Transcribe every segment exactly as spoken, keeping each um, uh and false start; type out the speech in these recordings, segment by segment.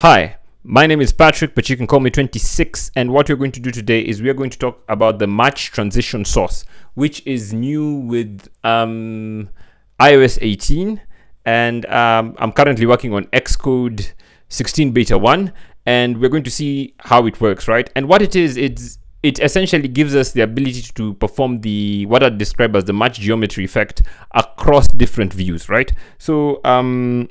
Hi, my name is Patrick, but you can call me twenty-six, and what we're going to do today is we are going to talk about the match transition source, which is new with um, i O S eighteen, and um, I'm currently working on Xcode sixteen beta one, and we're going to see how it works, right? And what it is, it's, it essentially gives us the ability to perform the what I describe as the match geometry effect across different views, right? So, um,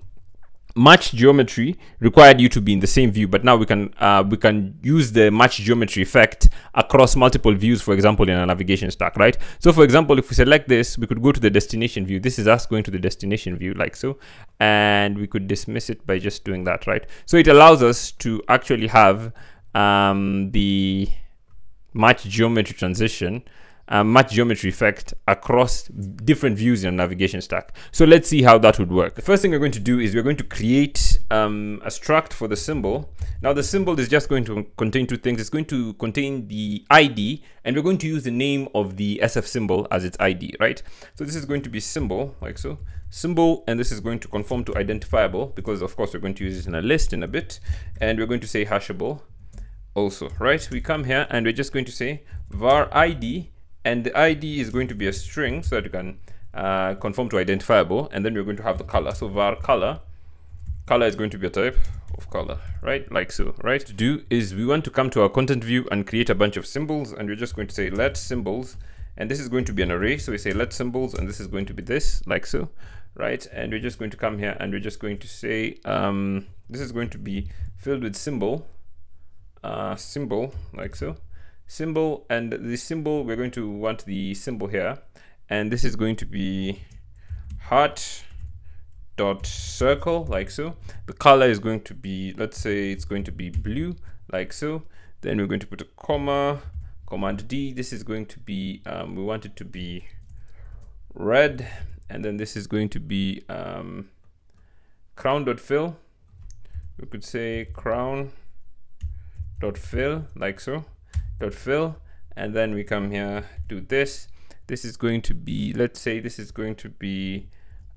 match geometry required you to be in the same view, but now we can uh, we can use the match geometry effect across multiple views, for example, in a navigation stack, right? So for example, if we select this, we could go to the destination view. This is us going to the destination view like so, and we could dismiss it by just doing that, right? So it allows us to actually have um, the match geometry transition Uh, match geometry effect across different views in a navigation stack. So let's see how that would work. The first thing we're going to do is we're going to create um, a struct for the symbol. Now the symbol is just going to contain two things. It's going to contain the I D, and we're going to use the name of the S F symbol as its I D, right? So this is going to be symbol, like so, symbol, and this is going to conform to identifiable, because of course we're going to use it in a list in a bit, and we're going to say hashable also, right? We come here and we're just going to say var I D, and the I D is going to be a string so that you can uh, conform to identifiable, and then we're going to have the color. So var color, color is going to be a type of color, right? Like so, right? To do is we want to come to our content view and create a bunch of symbols, and we're just going to say let symbols, and this is going to be an array. So we say let symbols, and this is going to be this, like so, right? And we're just going to come here and we're just going to say, um, this is going to be filled with symbol, uh, symbol, like so. Symbol, and the symbol, we're going to want the symbol here, and this is going to be heart dot circle, like so. The color is going to be, let's say it's going to be blue, like so. Then we're going to put a comma, command D. This is going to be, um, we want it to be red, and then this is going to be um, crown dot fill. We could say crown dot fill, like so. Dot fill, and then we come here, do this. This is going to be, let's say this is going to be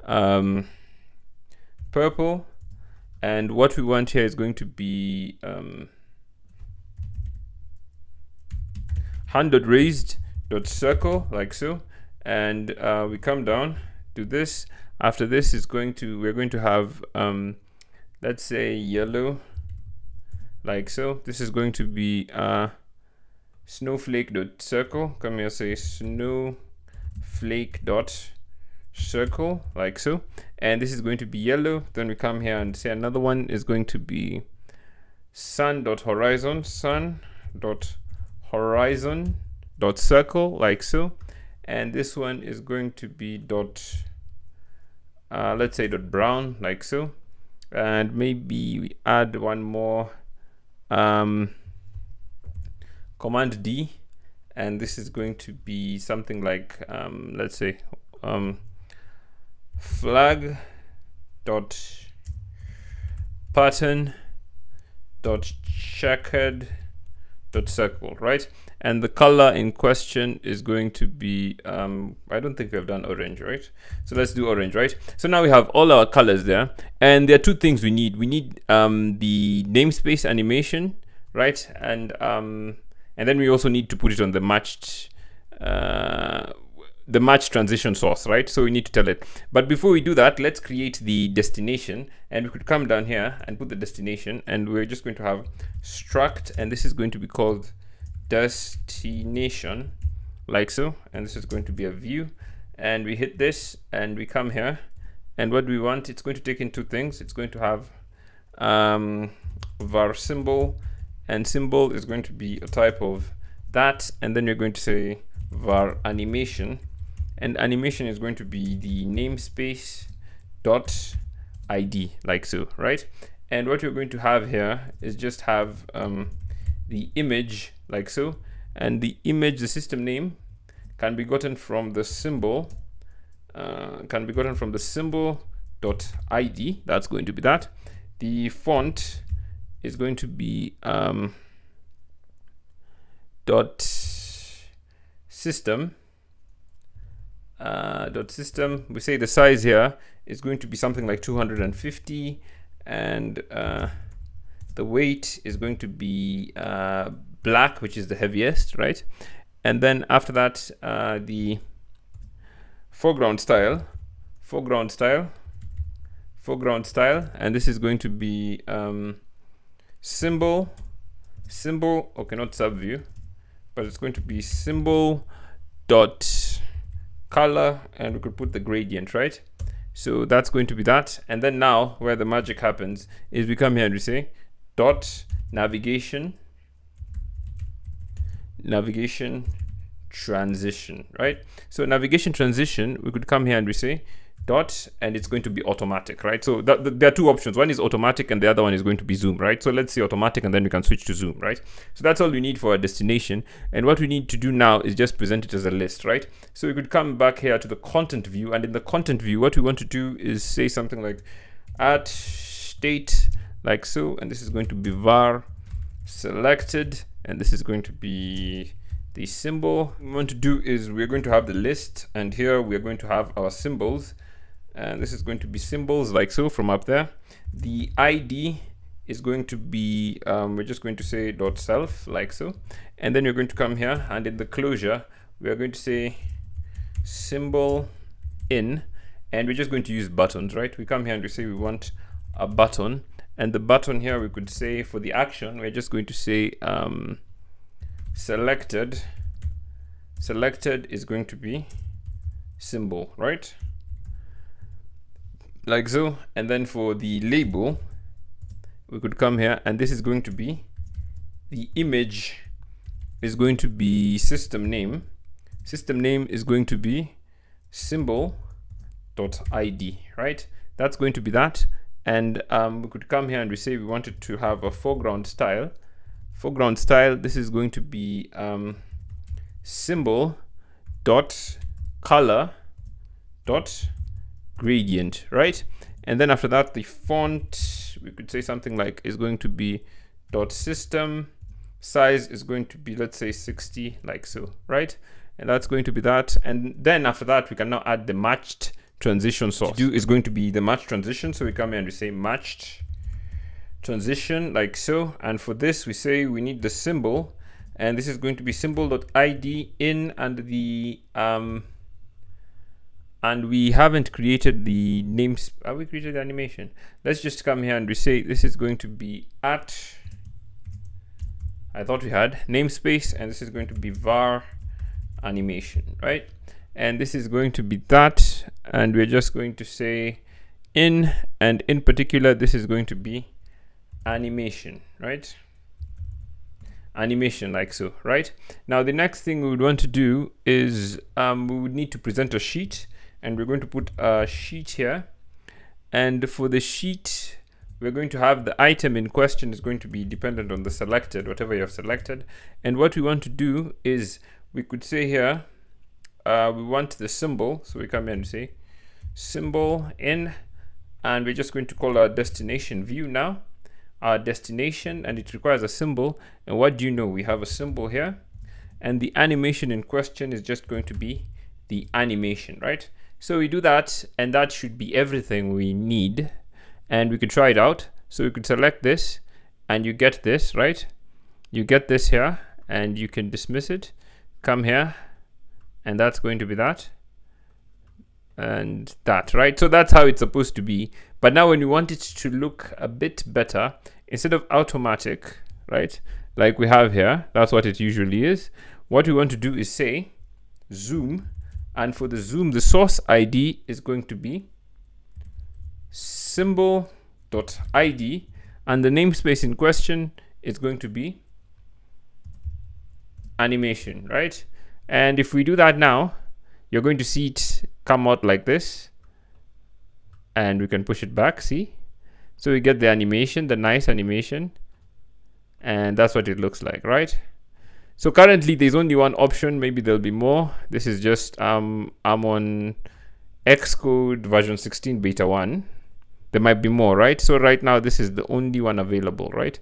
um, purple, and what we want here is going to be um, hand dot raised dot circle, like so, and uh, we come down, do this. After this is going to, we're going to have um, let's say yellow, like so. This is going to be uh, snowflake dot circle. Come here, say snowflake dot circle, like so, and this is going to be yellow. Then we come here and say another one is going to be sun dot horizon, sun dot horizon dot circle, like so, and this one is going to be dot uh, let's say dot brown, like so, and maybe we add one more um, command D, and this is going to be something like um, let's say um, flag dot pattern dot checkered dot circle, right? And the color in question is going to be um, I don't think we have done orange, right? So let's do orange, right? So now we have all our colors there, and there are two things we need. We need um, the namespace animation, right? And um, And then we also need to put it on the matched, uh, the match transition source, right? So we need to tell it. But before we do that, let's create the destination, and we could come down here and put the destination, and we're just going to have struct, and this is going to be called destination, like so. And this is going to be a view, and we hit this, and we come here, and what do we want? It's going to take in two things. It's going to have um, var symbol, and symbol is going to be a type of that, and then you're going to say var animation, and animation is going to be the namespace dot I D, like so, right? And what you're going to have here is just have um, the image, like so, and the image, the system name can be gotten from the symbol uh, can be gotten from the symbol dot I D. That's going to be that. The font is going to be um, dot system uh, dot system. We say the size here is going to be something like two hundred fifty, and uh, the weight is going to be uh, black, which is the heaviest, right? And then after that, uh, the foreground style, foreground style, foreground style, and this is going to be um, symbol, symbol, okay, not subview, but it's going to be symbol dot color, and we could put the gradient, right? So that's going to be that. And then now where the magic happens is we come here and we say dot navigation, navigation transition, right? So navigation transition, we could come here and we say dot, and it's going to be automatic, right? So that, that, there are two options. One is automatic and the other one is going to be zoom, right? So let's see automatic, and then we can switch to zoom, right? So that's all we need for our destination. And what we need to do now is just present it as a list, right? So we could come back here to the content view, and in the content view, what we want to do is say something like at state, like so, and this is going to be var selected, and this is going to be the symbol. What we want to do is we're going to have the list, and here we're going to have our symbols, and this is going to be symbols like so from up there. The I D is going to be, um, we're just going to say dot self like so, and then you're going to come here, and in the closure we are going to say symbol in, and we're just going to use buttons, right? We come here and we say we want a button, and the button here we could say for the action we're just going to say um, selected, selected is going to be symbol, right? Like so. And then for the label, we could come here, and this is going to be, the image is going to be system name. System name is going to be symbol.id, right? That's going to be that. And um, we could come here and we say we wanted to have a foreground style. Foreground style, this is going to be um, symbol.color.gradient, right? And then after that, the font, we could say something like is going to be dot system size is going to be, let's say sixty, like so, right? And that's going to be that. And then after that, we can now add the matched transition source. Do is going to be the matched transition. So we come here and we say matched transition, like so. And for this, we say we need the symbol, and this is going to be symbol.id in, and the um and we haven't created the names. Have we created the animation? Let's just come here and we say this is going to be at, I thought we had namespace, and this is going to be var animation, right? And this is going to be that, and we're just going to say in, and in particular this is going to be animation, right? Animation, like so, right? Now the next thing we would want to do is um, we would need to present a sheet. And we're going to put a sheet here, and for the sheet we're going to have the item in question is going to be dependent on the selected, whatever you have selected. And what we want to do is we could say here uh, we want the symbol, so we come here and say symbol in, and we're just going to call our destination view now our destination, and it requires a symbol. And what do you know, we have a symbol here, and the animation in question is just going to be the animation, right? So we do that, and that should be everything we need, and we could try it out. So we could select this, and you get this, right? You get this here, and you can dismiss it. Come here, and that's going to be that, and that, right? So that's how it's supposed to be. But now when we want it to look a bit better, instead of automatic, right, like we have here, that's what it usually is, what we want to do is say zoom. And for the zoom, the source I D is going to be symbol.id, and the namespace in question is going to be animation, right? And if we do that now, you're going to see it come out like this, and we can push it back, see? So we get the animation, the nice animation, and that's what it looks like, right? So currently there's only one option, maybe there'll be more. This is just, um, I'm on Xcode version sixteen beta one. There might be more, right? So right now this is the only one available, right?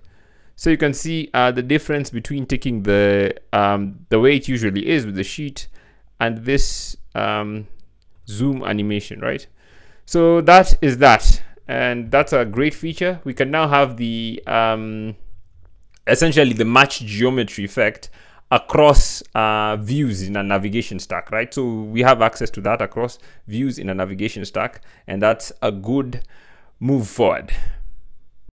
So you can see uh, the difference between taking the, um, the way it usually is with the sheet and this um, zoom animation, right? So that is that. and that's a great feature. We can now have the um, essentially the match geometry effect across uh, views in a navigation stack, right? So we have access to that across views in a navigation stack, and that's a good move forward.